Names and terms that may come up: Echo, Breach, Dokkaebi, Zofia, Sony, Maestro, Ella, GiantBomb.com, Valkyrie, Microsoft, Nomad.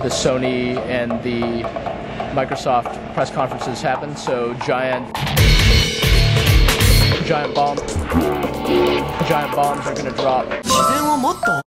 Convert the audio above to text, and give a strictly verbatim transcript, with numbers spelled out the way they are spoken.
the Sony and the Microsoft press conferences happened. So Giant, Giant Bomb, Giant Bombs are going to drop.